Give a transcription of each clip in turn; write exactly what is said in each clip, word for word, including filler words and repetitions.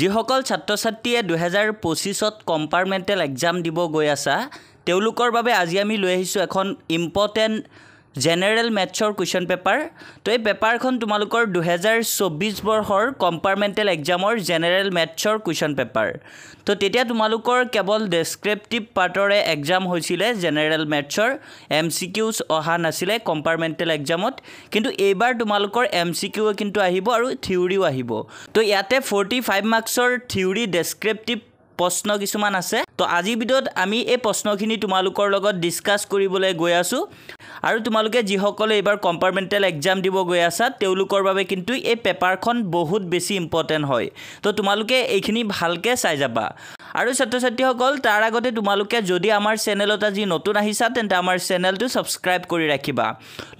যিসকল ছাত্ৰ ছাত্ৰীয়ে দুই হাজাৰ পঁচিছ ত কম্পাৰমেন্টেল এক্সাম দিব গৈ আছা তেওলোকৰ বাবে আজি আমি লৈ আহিছো এখন ইম্পৰ্টেন্ট জেনাৰেল মেথছৰ কুৱেশ্যন পেপাৰ। তো এই পেপাৰখন তোমালোকৰ দুই হাজাৰ চৌবিশ বৰ্ষৰ কম্পাৰমেন্টেল এক্সামৰ জেনাৰেল মেথছৰ কুৱেশ্যন পেপাৰ। তো তেতিয়া তোমালোকৰ কেৱল ডেসক্ৰিপটিভ পাৰ্টৰে এক্সাম হৈছিলে জেনাৰেল মেথছৰ, এমসিকিউস অহা নাছিলে কম্পাৰমেন্টেল এক্সামত, কিন্তু এইবাৰ তোমালোকৰ এমসিকিউ কিন্তু আহিব আৰু থিওৰিও আহিব। তো ইয়াতে পঁয়তাল্লিশ মাৰ্কসৰ থিওৰি ডেসক্ৰিপটিভ প্ৰশ্ন কিছুমান আছে। তো আজি ভিডিওত আমি এই প্ৰশ্নখিনি তোমালোকৰ লগত ডিসকাস কৰিবলৈ গৈ আছো আৰু তোমালোকে যিসকলে এবাৰ কম্পাৰমেন্টেল এক্সাম দিব গৈ আছা তেওলোকৰ বাবে কিন্তু এই পেপাৰখন বহুত বেছি ইম্পৰ্টেন্ট হয়। তো তোমালোকে এইখিনি ভালকে চাই যাবা। আৰু ছাত্ৰ ছাত্ৰীসকল তাৰ আগতে তোমালোকে যদি আমাৰ চেনেলত আজি নতুন আহিছা তেন্তে আমাৰ চেনেলটো সাবস্ক্ৰাইব কৰি ৰাখিবা।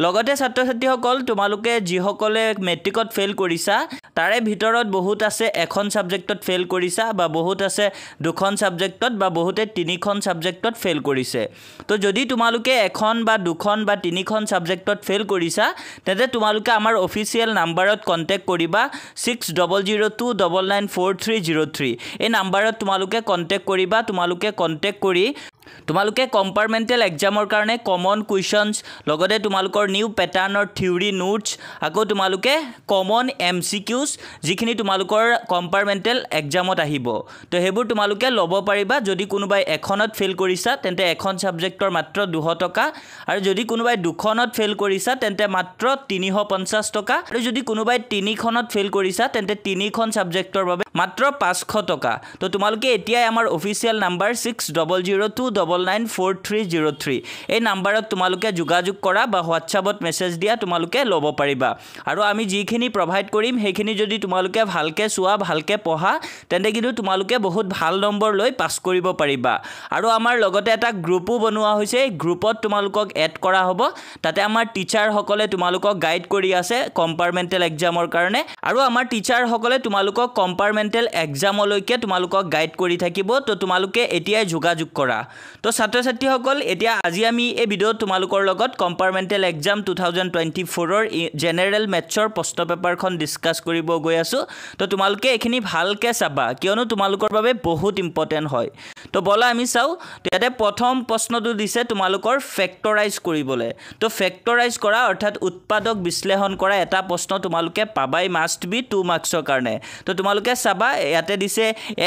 লগতে ছাত্ৰ ছাত্ৰীসকল তোমালোকে যিসকলে মেট্ৰিকত ফেল কৰিছা তাৰে ভিতৰত বহুত আছে এখন সাবজেক্টত ফেল কৰিছা বা বহুত আছে দুখন সাবজেক্টত বা বহুতে তিনিখন সাবজেক্টত ফেল কৰিছে। তো যদি তোমালোকে এখন বা দুখন বা তিনিখন সাবজেক্টত ফেল কৰিছা তেন্তে তোমালোকে আমাৰ অফিচিয়েল নাম্বাৰত কন্টেক্ট কৰিবা ছয় শূন্য শূন্য দুই নৱ নৱ চাৰি তিনি শূন্য তিনি এই নাম্বাৰত তোমালোকে কন্টেক্ট কৰিবা। তোমালোকে কন্টেক্ট কৰি তোমালোকে কম্পাৰমেন্টেল এক্সামৰ কাৰণে কমন কুৱেশ্যনছ, লগতে তোমালোকৰ নিউ পেটাৰ্ণৰ থিওৰি নোটছ, আকৌ তোমালোকে কমন এমসিকিউস যিখিনি তোমালোকৰ কম্পাৰমেন্টেল এক্সামত আহিব তো হেবোৰ তোমালোকে লব পাৰিবা। যদি কোনোবাই এখনত ফেল কৰিছা তেন্তে এখন সাবজেক্টৰ মাত্ৰ দুশ টকা, আৰু যদি কোনোবাই দুখনত ফেল কৰিছা তেন্তে মাত্ৰ তিনিশ পঞ্চাশ টকা, আৰু যদি কোনোবাই তিনিখনত ফেল কৰিছা তেন্তে তিনিখন সাবজেক্টৰ বাবে মাত্ৰ পাঁচশ টকা। তো তোমালোকে এতিয়াই আমাৰ অফিচিয়েল নাম্বাৰ ছয় শূন্য শূন্য দুই নৱ নৱ চাৰি তিনি শূন্য তিনি এই নাম্বাৰত তোমালোকে যোগাযোগ কৰা বা হোৱাটছআপত মেছেজ দিয়া তোমালোকে লব পাৰিবা। আৰু আমি যিখিনি প্ৰভাইড কৰিম সেইখিনি যদি তোমালোকে ভালকে চোৱা ভালকে পঢ়া তেন্তে কিন্তু তোমালোকে বহুত ভাল নম্বৰ লৈ পাছ কৰিব পাৰিবা। আৰু আমাৰ লগতে এটা গ্ৰুপো বনোৱা হৈছে, এই গ্ৰুপত তোমালোকক এড কৰা হ'ব। তাতে আমাৰ টিচাৰ সকলে তোমালোকক গাইড কৰি আছে কম্পাৰমেন্টেল এক্সামৰ কাৰণে, আৰু আমাৰ টিচাৰ সকলে তোমালোকক কম্পাৰমেন্টেল এক্সামলৈকে তোমালোকক গাইড কৰি থাকিব। তো তোমালোকে এতিয়াই যোগাযোগ কৰা। তো ছাত্ৰ ছাত্ৰীসকল এতিয়া আজি আমি এই ভিডিঅ'ত তোমালোকৰ লগত কম্পাৰমেন্টেল এক্সাম দুই হাজাৰ চৌবিশ ৰ জেনাৰেল মেথছৰ প্ৰশ্ন পেপাৰখন ডিসকাস কৰিব গৈ আছো। তো তোমালোকে এখিনি ভালকে চাবা কিয়নো তোমালোকৰ বাবে বহুত ইম্পৰ্টেন্ট হয়। তো বলা আমি চাও তেতে প্ৰথম প্ৰশ্নটো দিছে তোমালোকৰ ফ্যাক্টৰাইজ কৰিবলৈ। তো ফ্যাক্টৰাইজ কৰা অৰ্থাৎ উৎপাদক বিশ্লেষণ কৰা এটা প্ৰশ্ন তোমালোকে পাবাই মাস্ট বি দুই মাৰ্কসৰ কাৰণে। তো তোমালোকে চাবা ইয়াতে দিছে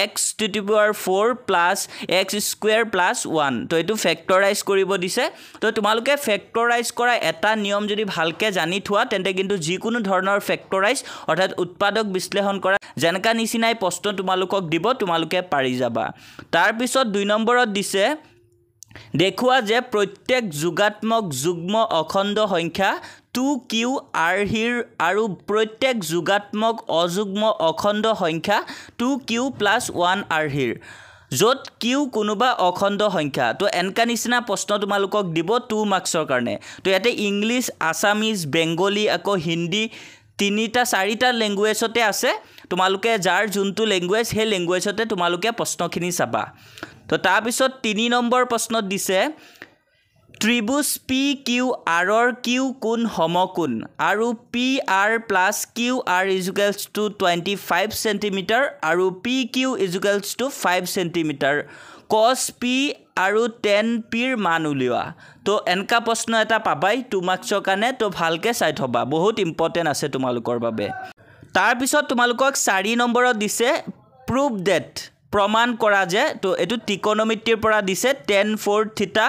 x to the power four x square plus one তো এটু ফ্যাক্টৰাইজ কৰিব দিছে। তো তোমালোকে ফ্যাক্টৰাইজ কৰা এটা নিয়ম যদি ভালকে জানি থোৱা তেন্তে কিন্তু যি কোনো ধৰণৰ ফ্যাক্টৰাইজ অৰ্থাৎ উৎপাদক বিশ্লেষণ কৰা জনকা নিচিনাই প্ৰশ্ন তোমালোকক দিব তোমালোকে পাৰি যাবা। তাৰ পিছত দুই নম্বৰত দিছে দেখুৱা যে প্ৰত্যেক যোগাত্মক যুগ্ম অখণ্ড সংখ্যা টু কিউ আৰ হিৰ আৰু প্ৰত্যেক যোগাত্মক অযুগ্ম অখণ্ড সংখ্যা টু কিউ প্লাস ওৱান আৰ হিৰ য'ত কিউ কোনোবা অখণ্ড সংখ্যা। তো এনকা নিচিনা প্ৰশ্ন তোমালোকক দিব দুই মাৰ্কসৰ কাৰণে। তো ইয়াতে ইংলিছ, আসামিজ, বেঙ্গলী, আকৌ হিন্দী তিনিটা চাৰিটা ল্যাঙ্গুৱেজতে আছে। তোমালোকে যাৰ যোনটো ল্যাঙ্গুৱেজ সেই ল্যাঙ্গুৱেজতে তোমালোকে প্ৰশ্নখিনি চাবা। তো তাৰ পিছত তিনি নম্বৰ প্ৰশ্নত দিছে ত্ৰিভুজ পি কিউ আৰ ৰ কিউ কোণ সমকোণ আৰু P R plus Q R equals to পঁচিশ সেন্টিমিটাৰ আৰু পি কিউ ইকুৱেলছ টু পাঁচ সেন্টিমিটাৰ cos p আৰু tan p ৰ মান উলিওয়া। তো এনকা প্ৰশ্ন এটা পাবাই দুই মাৰ্কসৰ কাৰণে। তো ভালকে চাই থবা, বহুত ইম্পৰ্টেন্ট আছে তোমালোকৰ বাবে। তাৰ পিছত তোমালোকক চাৰি নম্বৰত দিছে prove that প্ৰমাণ কৰা যে। তো এটো ত্ৰিকোণমিতিৰ পৰা দিছে tan চাৰি theta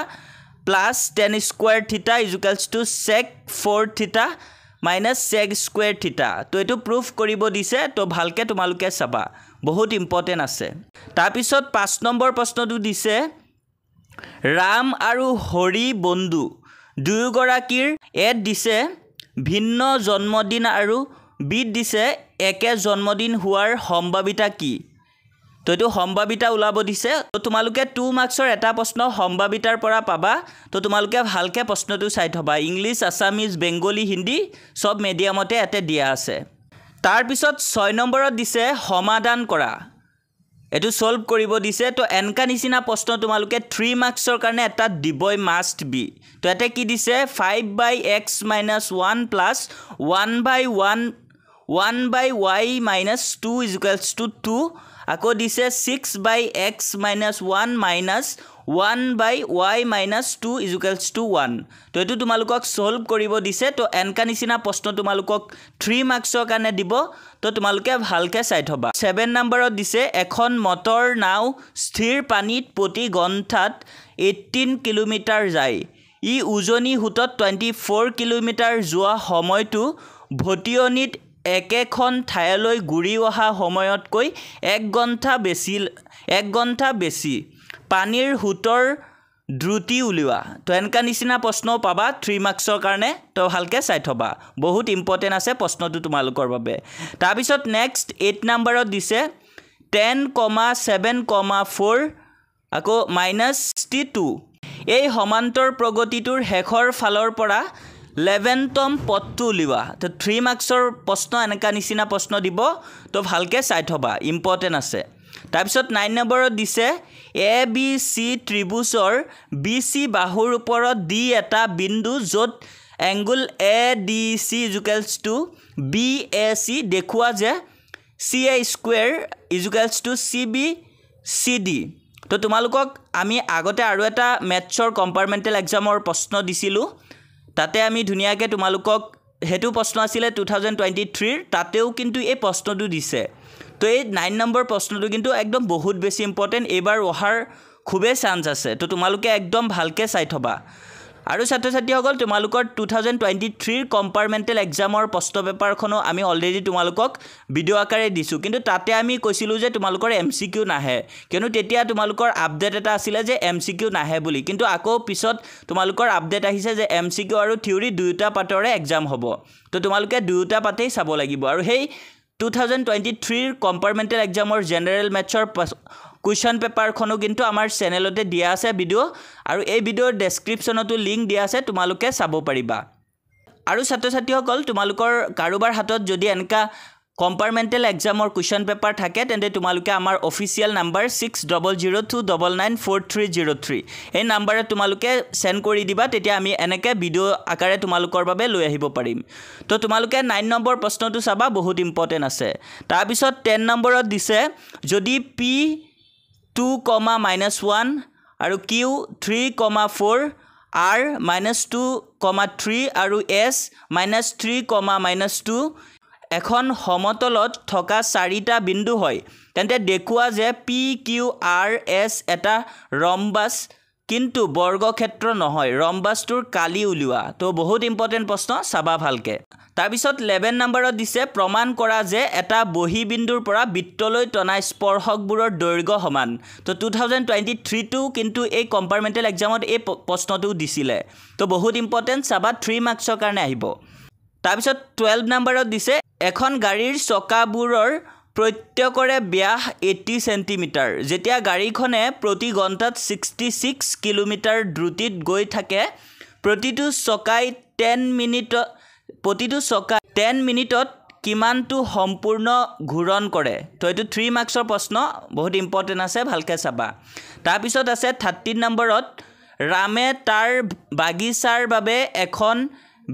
plus tan square theta equals to sec চাৰি theta minus sec square theta. তো এটো প্ৰুফ কৰিব দিছে। তো ভালকে তোমালোকে চাবা, বহুত ইম্পৰ্টেন্ট আছে। তাৰ পিছত পাঁচ নম্বৰ প্ৰশ্নটো দিছে ৰাম আৰু হৰি বন্ধু দুয়োগৰাকীৰ এড দিছে ভিন্ন জন্মদিন আৰু বিত দিছে একে জন্মদিন হোৱাৰ সম্ভাৱিতা কি। তো এটো সম্ভাৱিতা উলাব দিছে। তো তোমালোকে দুই মাৰ্কসৰ এটা প্ৰশ্ন সম্ভাৱিতাৰ পৰা পাবা। তো তোমালোকে ভালকে প্ৰশ্নটো চাই থবা। ইংলিছ, আসামিজ, বেঙ্গলী, হিন্দী সব মিডিয়ামতে এতে দিয়া আছে। তাৰ পিছত ছয় নম্বৰত দিছে সমাধান কৰা, এটো সলভ কৰিব দিছে। তো এনকা নিচিনা প্ৰশ্ন তোমালোকে দুই মাৰ্কসৰ কাৰণে এটা দিবই মাস্ট বি। তো এতে কি দিছে পাঁচ by x minus one plus one by one one by y minus two is equals to two. Ako this is six by x minus one minus one by y minus two is equals to one. To etu tumalukok solve koribo dise to enka nisina proshno tumalukok three marks karone dibo to tumaluke bhalke side hoba. seven number dise ekhon motor now sthir panit poti gontat eighteen kilometer jai. I uzoni hutot twenty-four kilometer jua homoy tu bhotionit एकेखन ठायলৈ गुरी वहा होमयत कोई एक घंटा बेसी एक घंटा बेसी पानीर हुतर द्रुति उलिवा तो एनका निसिना प्रश्न पाबा three मार्क्स कारणे तो हालके साइट होबा बहुत इम्पोर्टेन्ट আছে प्रश्नটো তোমালোকৰ বাবে তাৰ পিছত नेक्स्ट eight নম্বৰত দিছে ten, seven, four আকৌ minus sixty-two এই সমান্তৰ প্ৰগতিটোৰ হেখৰ ফালৰ পৰা eleven तम पत्तु लिवा तो three मार्क्स और प्रश्न एनका निसिना प्रश्न दिबो तो ভালকে সাইট होबा ইম্পর্টেন্ট আছে তাৰ পিছত nine নম্বৰ দিছে এ বি সি ত্ৰিভুজৰ বি সি বাহুৰ ওপৰত ডি এটা বিন্দু যত angle A D C equals to B A C দেখুৱা যে C A square equals to C B C D তো তোমালোকক আমি আগতে আৰু এটা ম্যাথছৰ কম্পাৰমেন্টাল এক্সামৰ প্ৰশ্ন দিছিলু ताते आमी दुनिया के तुमालुकोक हेतु प्रश्न आसिले twenty twenty-three तातेओ किंतु ए प्रश्नटु दिसे तो ए nine नम्बर प्रश्नटु किंतु एकदम बहुत बेसी इम्पोर्टेन्ट एबार ओहार खुबे चान्स आसे तो तुमालुके एकदम ভালকে চাই থবা आरो ছাত্র ছাত্রীসকল তোমালোকৰ twenty twenty-three কম্পাৰমেন্টাল এক্সামৰ প্ৰশ্ন পেপাৰখনো আমি অলৰেডি তোমালোকক ভিডিও আকাৰে দিছো কিন্তু তাতে আমি কৈছিলু যে তোমালোকৰ এমসিকিউ নাহে কিয়নো তেতিয়া তোমালোকৰ আপডেট এটা আছিলে যে এমসিকিউ নাহে বুলি কিন্তু আকৌ পিছত তোমালোকৰ আপডেট আহিছে যে এমসিকিউ আৰু থিওৰি দুয়োটা পাটৰে এক্সাম হ'ব তো তোমালোকে দুয়োটা পাতেই চাব লাগিব আৰু হেই twenty twenty-three কম্পাৰমেন্টাল এক্সামৰ জেনাৰেল ম্যাথছৰ क्वेश्चन पेपर खनो किंतु आमार चैनलते दिया आसे भिडियो आरो ए भिडियोर डेस्क्रिप्शनतो लिंक दिया आसे तुमालोके साबो पारिबा आरो छात्र छात्रीসকল तुमालोকৰ কাৰোবাৰ হাতত যদি এনকা কম্পাৰমেন্টাল এক্সামৰ क्वेश्चन পেপাৰ থাকে তেন্তে তুমালোকে আমাৰ official number six zero zero two nine nine four three zero three এই নাম্বারে তুমালোকে সেন্ড কৰি দিবা তেতিয়া আমি এনেকে ভিডিও আকাৰে তুমালোকৰ বাবে লৈ আহিব পাৰিম তো তুমালোকে nine নম্বৰ প্ৰশ্নটো চাবা বহুত ইম্পৰ্টেন্ট আছে তাৰ পিছত ten নম্বৰত দিছে যদি p two, minus one आरो Q three, four R minus two, three आरो S minus three, minus two एखन समतलत থকা চাৰিটা বিন্দু হয় তেন্তে দেখুৱা যে P Q R S এটা ৰম্বাস কিন্তু বৰ্গক্ষেত্ৰ নহয় ৰম্বাসটোৰ কালি উলিওয়া তো বহুত ইম্পৰ্টেন্ট প্ৰশ্ন চাবা ভালকে তাৰ পিছত eleven নম্বৰত দিছে প্ৰমাণ কৰা যে এটা বহি বিন্দুৰ পৰা বৃত্তলৈ টনা স্পৰ্শকবোৰৰ দৈৰ্ঘ্য সমান তো twenty twenty-three টু কিন্তু এই কম্পাৰমেন্টাল এক্সামত এই প্ৰশ্নটো দিছিলে তো বহুত ইম্পৰ্টেন্ট চাবা three মাৰ্কসৰ কাৰণে আহিব তাৰ পিছত twelve নম্বৰত দিছে এখন গাড়ীৰ চকাবোৰৰ প্ৰত্যেকৰে ব্যাস eighty সেন্টিমিটাৰ যেতিয়া গাড়ীখনে প্ৰতি ঘণ্টাত sixty-six কিলোমিটাৰ দ্ৰুতিত গৈ থাকে প্ৰতিটো চকাই ten মিনিট প্ৰতিটো চকা ten মিনিটত কিমানটো সম্পূৰ্ণ ঘূৰণ কৰে তো এটো three মাৰ্কসৰ প্ৰশ্ন বহুত ইম্পৰ্টেন্ট আছে ভালকে চাবা তাৰ পিছত আছে thirteen নম্বৰত ৰামে তাৰ বাগিচাৰ বাবে এখন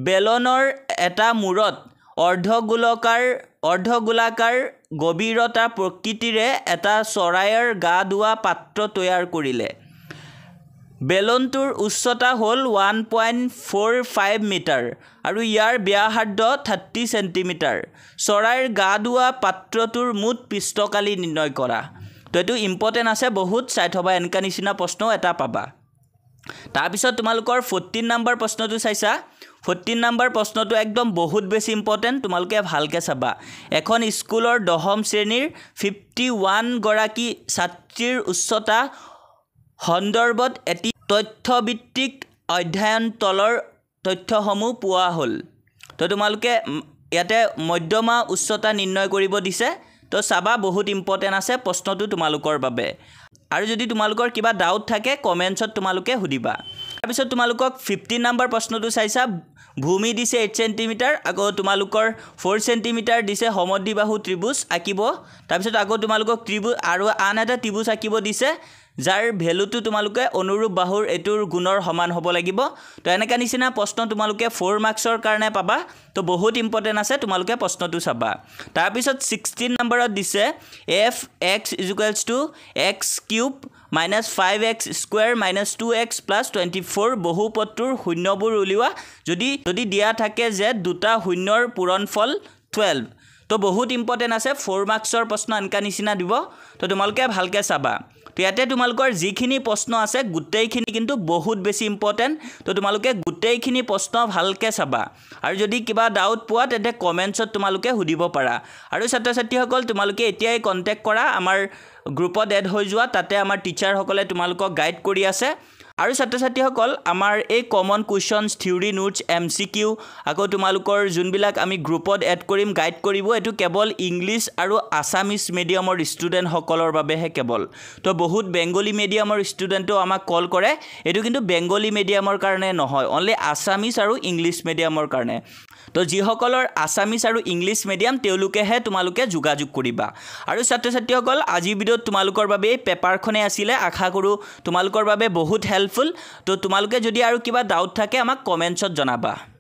বেলনৰ এটা মূৰত অৰ্ধগোলাকাৰ অৰ্ধগোলাকাৰ গভীৰতা প্ৰকৃতিৰে এটা চৰাইৰ গা দুৱা পাত্ৰ তৈয়াৰ কৰিলে বেলনটোৰ উচ্চতা হ'ল one point four five metre আৰু ইয়াৰ ব্যাসাৰ্ধ thirty সেন্টিমিটাৰ চৰাইৰ গা দুৱা পাত্ৰটোৰ মুঠ পৃষ্ঠকালি নিৰ্ণয় কৰা তো এটো ইম্পৰ্টেন্ট আছে বহুত চাইট হবা এনকা নিচিনা প্ৰশ্ন এটা পাবা তাৰ পিছত তোমালোকৰ fourteen নম্বৰ প্ৰশ্নটো চাইছা fourteen নম্বৰ প্ৰশ্নটো একদম বহুত বেছি ইম্পৰ্টেন্ট তোমালোকে ভালকে চাবা এখন স্কুলৰ দশম শ্ৰেণীৰ fifty-one গৰাকী ছাত্ৰীৰ উচ্চতা সন্দৰ্ভত এটি তথ্যভিত্তিক অধ্যয়ন তলৰ তথ্যসমূহ পোৱা হ'ল তো তোমালোকে ইয়াতে মধ্যমা উচ্চতা নিৰ্ণয় কৰিব দিছে তো চাবা বহুত ইম্পৰ্টেন্ট আছে প্ৰশ্নটো তোমালোকৰ বাবে আৰু যদি তোমালোকৰ কিবা ডাউট থাকে কমেন্টছত তোমালোকে হুদিবা তাৰ পিছত তোমালোকক fifteen নম্বৰ প্ৰশ্নটো চাইছা ভূমি দিছে আট সেন্টিমিটাৰ আগো তোমালোকৰ চাৰি সেন্টিমিটাৰ দিছে সমদ্বিবাহু ত্ৰিভুজ আকিব তাৰপিছত আগো তোমালোকক ত্ৰিভুজ আৰু আন এটা ত্ৰিভুজ আকিব দিছে যাৰ ভ্যালুটো তোমালোকে অনুৰূপ বাহুৰ এটোৰ গুণৰ সমান হ'ব লাগিব তো এনেকা নিচিনা প্ৰশ্ন তোমালোকে চাৰি মাৰ্কছৰ কাৰণে পাবা তো বহুত ইম্পৰ্টেন্ট আছে তোমালোকে প্ৰশ্নটো চাবা তাৰ পিছত ষোল্ল নম্বৰত দিছে f x = x cube minus five x square minus two x plus twenty-four বহুপদটোৰ শূন্যবোৰ উলিওয়া যদি যদি দিয়া থাকে যে দুটা শূন্যৰ পূৰণফল twelve তো বহুত ইম্পৰ্টেন্ট আছে চাৰি মাৰ্কছৰ প্ৰশ্ন আনকা নিচিনা দিব তো তোমালকে ভালকে চাবা তো ইয়াতে তোমালকৰ যিখিনি প্ৰশ্ন আছে গুটেইখিনি কিন্তু বহুত বেছি ইম্পৰ্টেন্ট তো তোমালকে গুটেইখিনি প্ৰশ্ন ভালকে চাবা আৰু যদি কিবা ডাউট পোৱা তেতে কমেন্টছত তোমালকে হুদিব পাৰা আৰু ছাত্ৰ ছাত্ৰীসকল তোমালকে এতিয়াই কন্টাক্ট কৰা আমাৰ গ্ৰুপত এড হৈ যোৱা তাতে আমাৰ টিচাৰ সকলে তোমালকক গাইড কৰি আছে আৰু ছাত্ৰ ছাত্ৰীসকল আমাৰ এই common questions theory notes MCQ আকৌ তোমালোকৰ জুনবিলাক আমি গ্ৰুপত এড কৰিম গাইড কৰিব এটো কেৱল ইংলিছ আৰু আসামিজ মিডিয়ামৰ ষ্টুডেন্ট সকলৰ বাবেহে কেৱল তো বহুত বেঙ্গলী মিডিয়ামৰ ষ্টুডেন্টো আমাক কল কৰে এটো কিন্তু বেঙ্গলী মিডিয়ামৰ কাৰণে নহয় অনলি আসামিজ আৰু ইংলিছ মিডিয়ামৰ কাৰণে তো জি সকলৰ আসামিজ আৰু ইংলিছ মিডিয়াম তেওঁলোকেহে তোমালোকে যোগাযোগ কৰিবা আৰু ছাত্ৰ ছাত্ৰীসকল আজি ভিডিঅত তোমালোকৰ বাবে পেপাৰখনে আছিলে আশা কৰো তোমালোকৰ বাবে বহুত হেল্পফুল তো তোমালোকে যদি আৰু কিবা ডাউট থাকে আমাক কমেন্টছত জনাবা।